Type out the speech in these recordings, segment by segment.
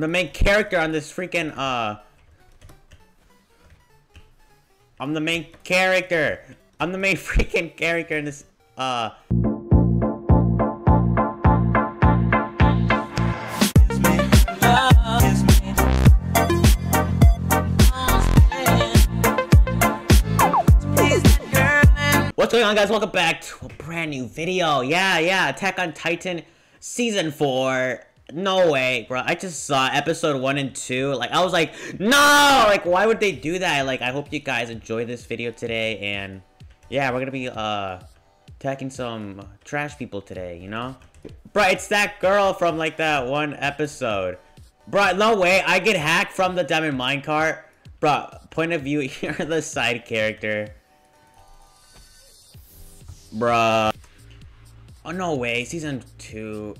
I'm the main character on this freaking, I'm the main character. I'm the main freaking character in this, What's going on, guys? Welcome back to a brand new video. Yeah, Attack on Titan Season 4. No way, bro. I just saw episode 1 and 2. Like, I was like, no! Like, why would they do that? Like, I hope you guys enjoy this video today. And, yeah, we're gonna be, attacking some trash people today, you know? Bro, it's that girl from, like, that one episode. Bro, no way. I get hacked from the diamond minecart. Bro, point of view, you're the side character. Bro. Oh, no way. Season 2...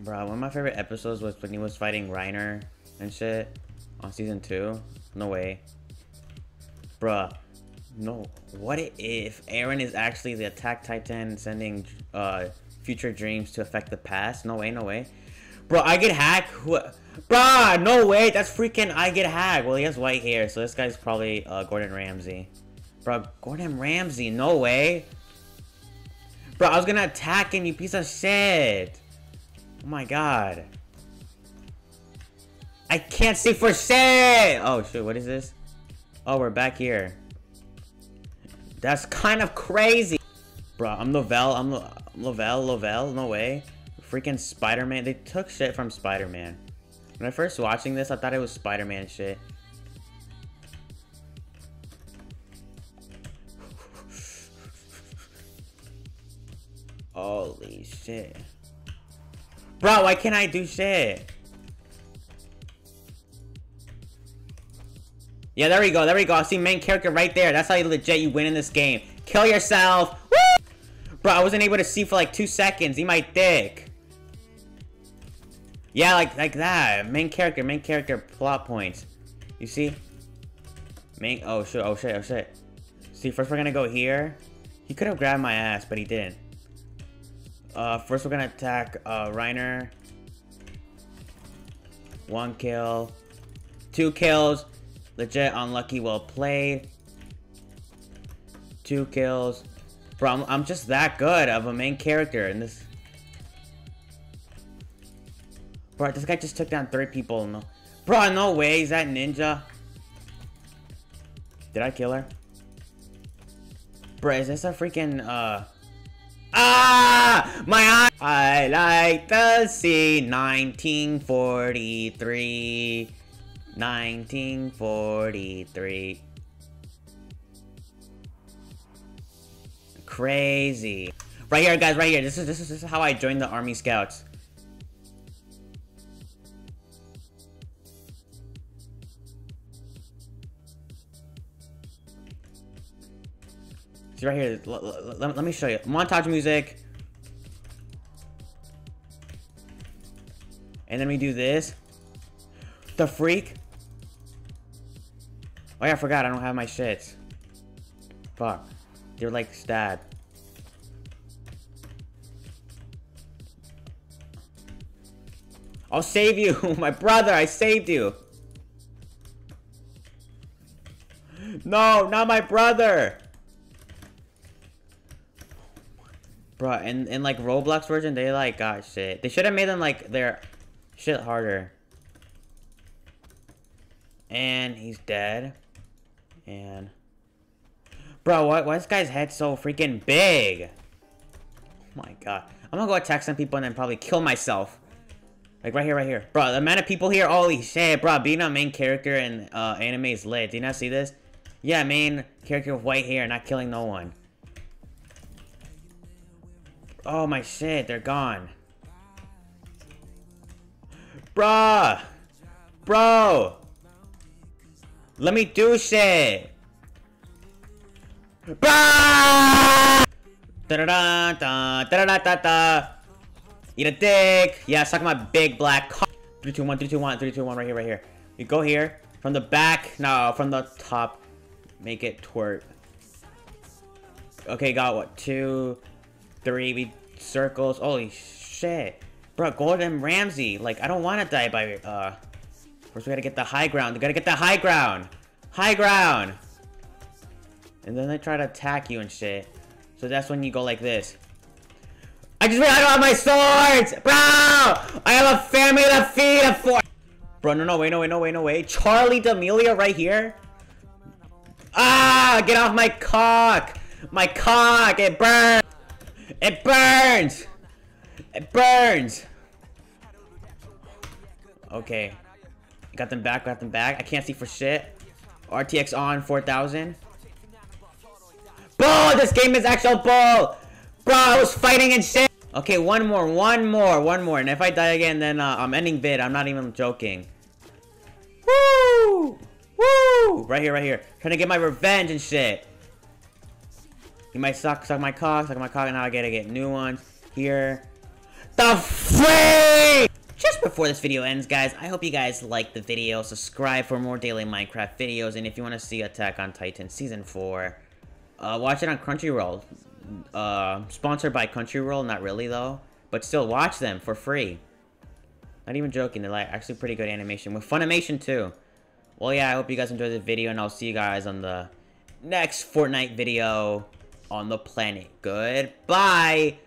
Bro, one of my favorite episodes was when he was fighting Reiner and shit on season 2. No way. Bruh. No. What if Eren is actually the Attack Titan sending future dreams to affect the past? No way, no way. Bro, I get hacked. Bruh, no way. That's freaking I get hacked. Well, he has white hair, so this guy's probably Gordon Ramsay. Bro, Gordon Ramsay. No way. Bro, I was gonna attack him, you piece of shit. Oh my god. I can't see for shit! Oh shoot, what is this? Oh, we're back here. That's kind of crazy. Bro, I'm Lavelle. I'm Lavelle. No way. Freaking Spider-Man. They took shit from Spider-Man. When I first watching this, I thought it was Spider-Man shit. Holy shit. Bro, why can't I do shit? Yeah, there we go, there we go. I see main character right there. That's how you legit you win in this game. Kill yourself. Woo! Bro, I wasn't able to see for like 2 seconds. Eat my dick. Yeah, like that. Main character plot points. You see? Oh shit. See, first we're gonna go here. He could have grabbed my ass, but he didn't. First we're gonna attack, Reiner. 1 kill. 2 kills. Legit, unlucky, well played. 2 kills. Bro, I'm just that good of a main character in this. Bro, this guy just took down 3 people. No. Bro, no way, is that ninja? Did I kill her? Bro, is this a freaking, Ah, my eye. I like to see 1943. 1943. Crazy. Right here, guys. Right here. This is how I joined the Army Scouts. See right here, let me show you. Montage music. And then we do this. The freak. Oh yeah, I forgot, I don't have my shits. Fuck. They're like stabbed. I'll save you, my brother, I saved you. No, not my brother. Bro, in like Roblox version, they like got shit. They should have made them like their shit harder. And he's dead. And bro, why is this guy's head so freaking big? Oh my god. I'm gonna go attack some people and then probably kill myself. Like right here. Bro, the amount of people here, holy shit, bro. Being a main character in anime is lit. Do you not see this? Yeah, main character with white hair, not killing no one. Oh my shit, they're gone. Bruh! Bro! Let me do shit! Bruh! Da-da-da-da-da-da-da-da! Eat a dick! Yeah, suck my big black cock! 3, 2, 1, 3, 2, 1, 3, 2, 1, right here. You go here, from the back, no, from the top. Make it twerk. Okay, got what? 2... 3 circles. Holy shit. Bro, Gordon Ramsay. Like, I don't want to die by... First, we gotta get the high ground. We gotta get the high ground. High ground. And then they try to attack you and shit. So that's when you go like this. I just ran out of my swords! Bro! I have a family to feed a for- Bro, no, no, wait, no, wait, no, wait, no, wait. Charlie D'Amelio right here? Ah! Get off my cock! My cock! It burns! It burns! It burns! Okay. Got them back, got them back. I can't see for shit. RTX on 4000. Bull! This game is actual bull! Bro, I was fighting and shit! Okay, one more. And if I die again, then I'm ending vid. I'm not even joking. Woo! Woo! Right here. Trying to get my revenge and shit. You might suck my cock. And now I gotta get new ones. Here. The free! Just before this video ends, guys, I hope you guys liked the video. Subscribe for more daily Minecraft videos. And if you want to see Attack on Titan Season 4, watch it on Crunchyroll. Sponsored by Crunchyroll, not really though, but still watch them for free. Not even joking, they're like actually pretty good animation with Funimation too. Well, yeah, I hope you guys enjoyed this video, and I'll see you guys on the next Fortnite video on the planet. Goodbye.